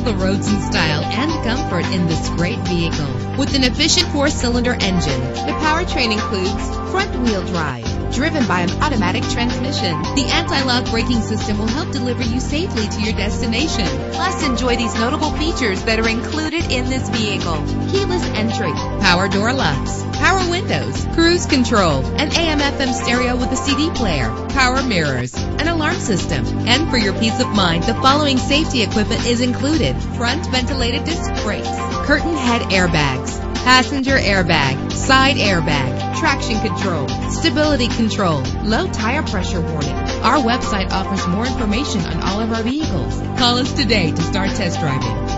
Travel the roads in style and comfort in this great vehicle. With an efficient 4-cylinder engine, the powertrain includes front-wheel drive, driven by an automatic transmission. The anti-lock braking system will help deliver you safely to your destination. Plus, enjoy these notable features that are included in this vehicle: keyless entry, power door locks, power windows, cruise control, an AM/FM stereo with a CD player, power mirrors, an alarm system. And for your peace of mind, the following safety equipment is included: front ventilated disc brakes, curtain head airbags, passenger airbag, side airbag, traction control, stability control, low tire pressure warning. Our website offers more information on all of our vehicles. Call us today to start test driving.